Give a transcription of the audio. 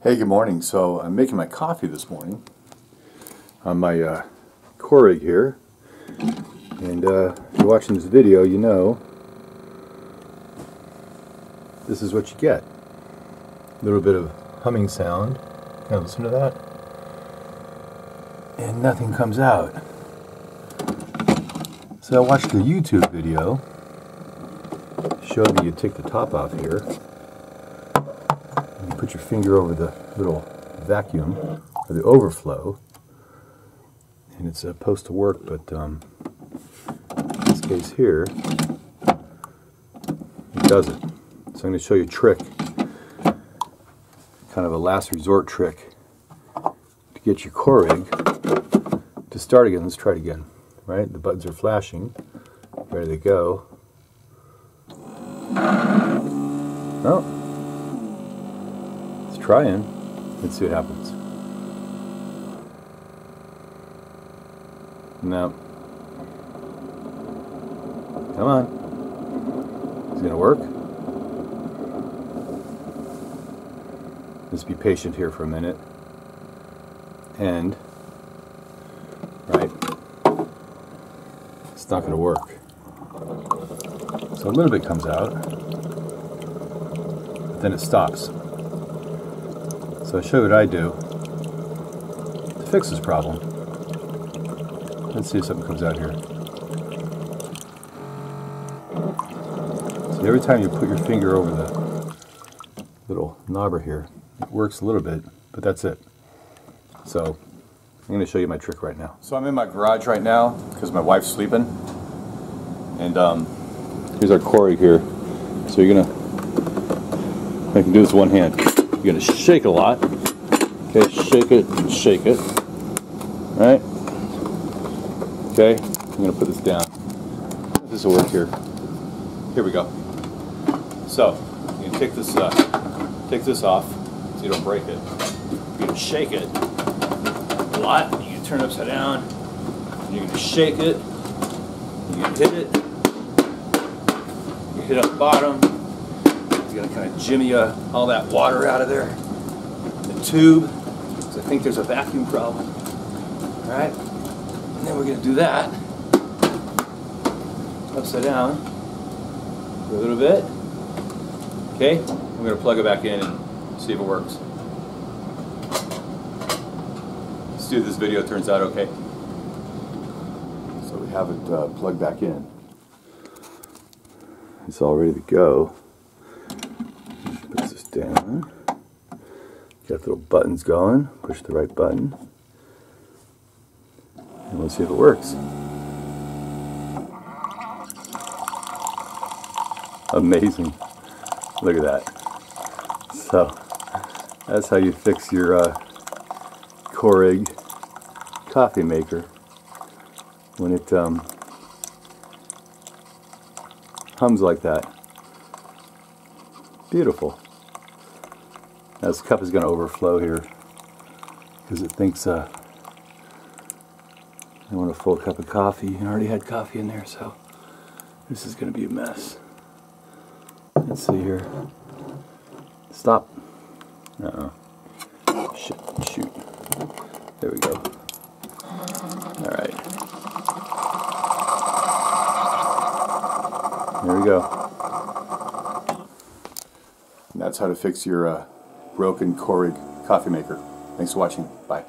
Hey, good morning. So I'm making my coffee this morning on my Keurig here, and if you're watching this video, you know this is what you get. A little bit of humming sound. Can I listen to that? And nothing comes out. So I watched a YouTube video. Showed me you take the top off here. Put your finger over the little vacuum, or the overflow, and it's supposed to work, but in this case here, it doesn't. So I'm going to show you a trick, kind of a last resort trick, to get your Keurig to start again. Let's try it again, right? The buttons are flashing, ready to go. Oh. Try in and see what happens. No. Come on. Is it going to work? Just be patient here for a minute. And, right, it's not going to work. So a little bit comes out, but then it stops. So I'll show you what I do to fix this problem. Let's see if something comes out here. See, every time you put your finger over the little knobber here, it works a little bit, but that's it. So I'm going to show you my trick right now. So I'm in my garage right now because my wife's sleeping. And here's our Keurig here. So you're going to, I can do this one hand. You're going to shake a lot, okay, shake it and shake it, right, okay, I'm going to put this down, this will work here, here we go. So, you're going to take this off so you don't break it, you're going to shake it a lot, you can turn it upside down, and you're going to shake it, you're going to hit it, you hit up the bottom. Going to kind of jimmy all that water out of there. The tube, because I think there's a vacuum problem. All right, and then we're going to do that upside down for a little bit. Okay, I'm going to plug it back in and see if it works. Let's see if this video turns out okay. So we have it plugged back in. It's all ready to go. Down. Got the little buttons going. Push the right button. And let's see if it works. Amazing. Look at that. So, that's how you fix your Keurig coffee maker when it hums like that. Beautiful. Now this cup is going to overflow here because it thinks I want a full cup of coffee. I already had coffee in there, so this is going to be a mess. Let's see here. Stop. Uh-oh. Shoot. There we go. All right. There we go. And that's how to fix your broken Keurig coffee maker. Thanks for watching. Bye.